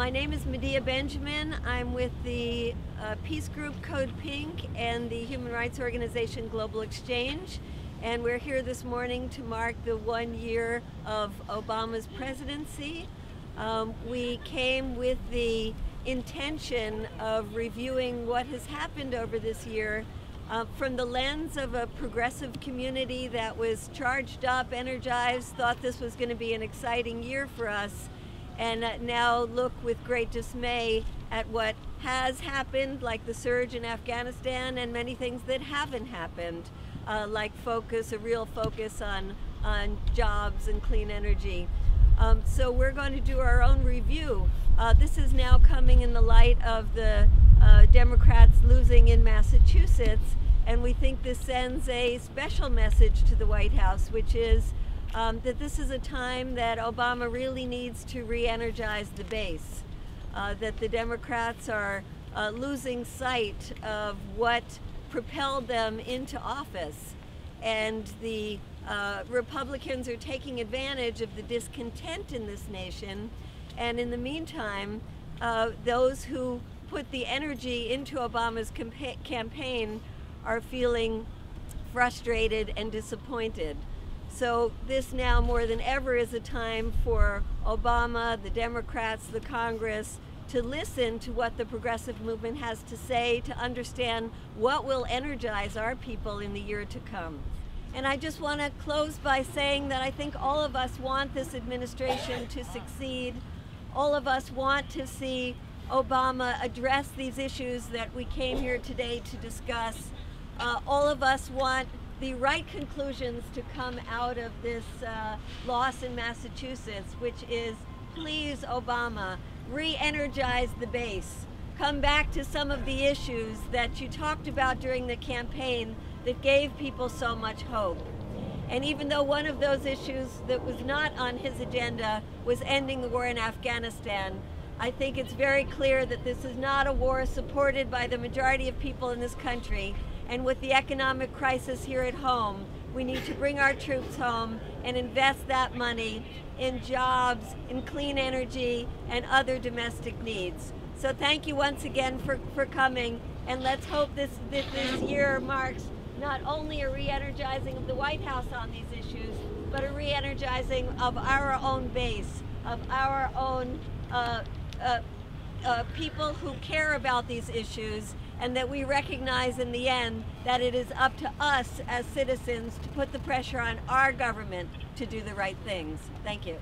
My name is Medea Benjamin. I'm with the peace group Code Pink and the human rights organization Global Exchange. And we're here this morning to mark the 1 year of Obama's presidency. We came with the intention of reviewing what has happened over this year from the lens of a progressive community that was charged up, energized, thought this was going to be an exciting year for us, and now look with great dismay at what has happened, like the surge in Afghanistan, and many things that haven't happened, like a real focus on jobs and clean energy. So we're going to do our own review. This is now coming in the light of the Democrats losing in Massachusetts, and we think this sends a special message to the White House, which is that this is a time that Obama really needs to re-energize the base, that the Democrats are losing sight of what propelled them into office, and the Republicans are taking advantage of the discontent in this nation. And in the meantime, those who put the energy into Obama's campaign are feeling frustrated and disappointed. So this now more than ever is a time for Obama, the Democrats, the Congress to listen to what the progressive movement has to say, to understand what will energize our people in the year to come. And I just want to close by saying that I think all of us want this administration to succeed. All of us want to see Obama address these issues that we came here today to discuss. All of us want the right conclusions to come out of this loss in Massachusetts, which is, please, Obama, re-energize the base. Come back to some of the issues that you talked about during the campaign that gave people so much hope. And even though one of those issues that was not on his agenda was ending the war in Afghanistan, I think it's very clear that this is not a war supported by the majority of people in this country. And with the economic crisis here at home, we need to bring our troops home and invest that money in jobs, in clean energy, and other domestic needs. So thank you once again for coming. And let's hope this year marks not only a re-energizing of the White House on these issues, but a re-energizing of our own base, of our own people who care about these issues, and that we recognize in the end that it is up to us as citizens to put the pressure on our government to do the right things. Thank you.